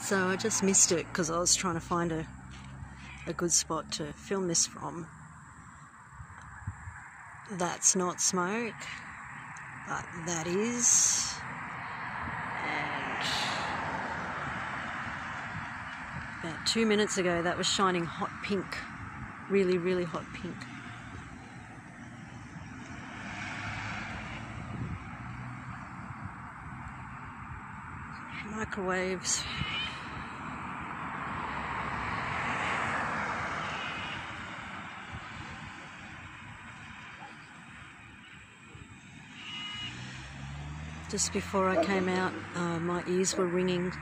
So I just missed it because I was trying to find a good spot to film this from. That's not smoke, but that is. And about 2 minutes ago that was shining hot pink, really, really hot pink. Microwaves. Just before I came out, my ears were ringing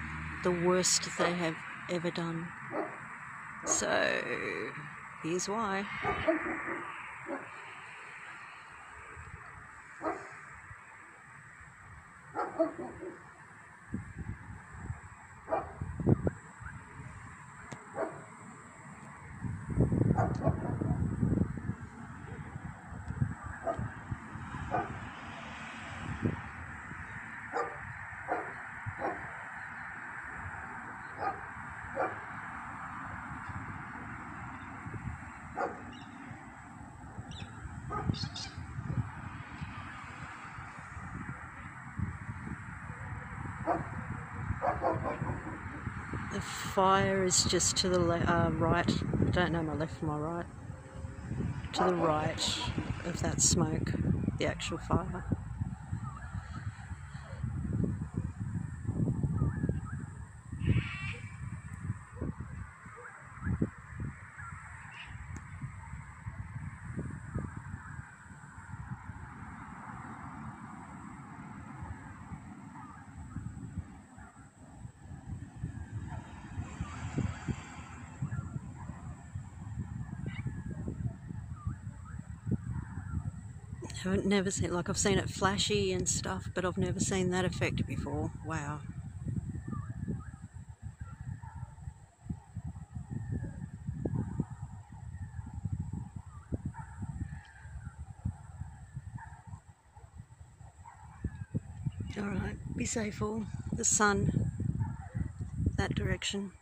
the worst they have ever done. So, here's why. The fire is just to the right. I don't know my left from my right. To the right of that smoke, the actual fire. I've never seen, like, I've seen it flashy and stuff, but I've never seen that effect before. Wow. Alright, be safe all. The sun, that direction.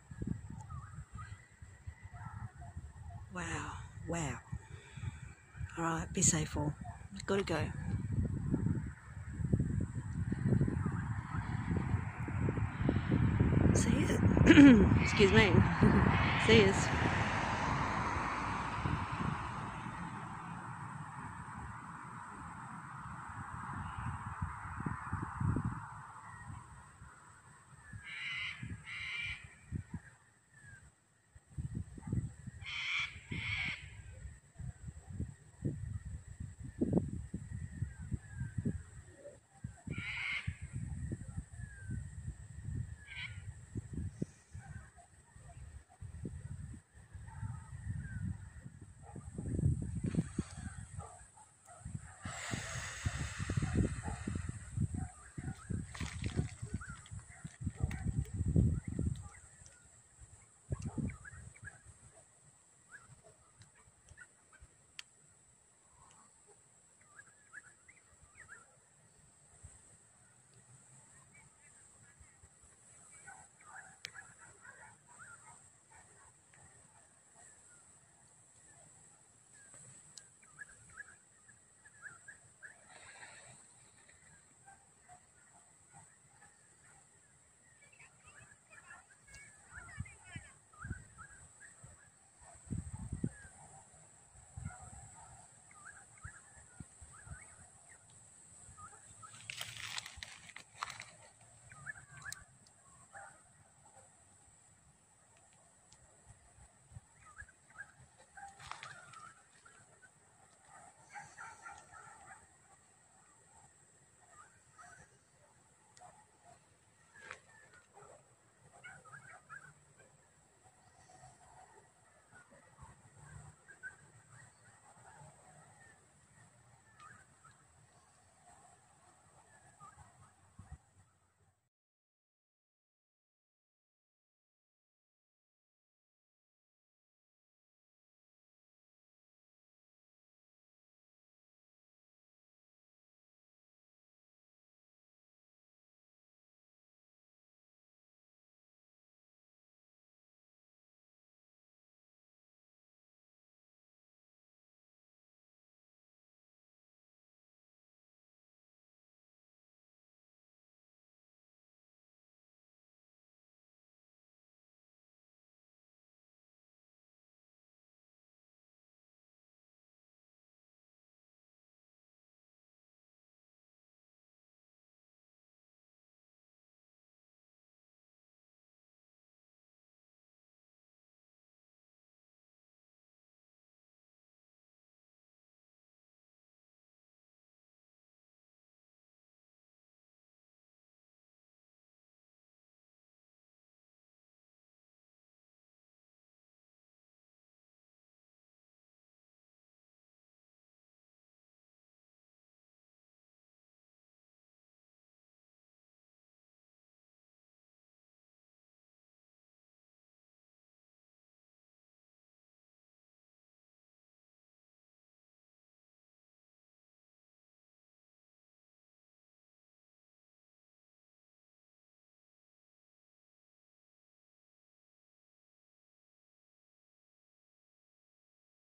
Wow, wow. Alright, be safe all. Gotta go. See ya. Excuse me. See ya.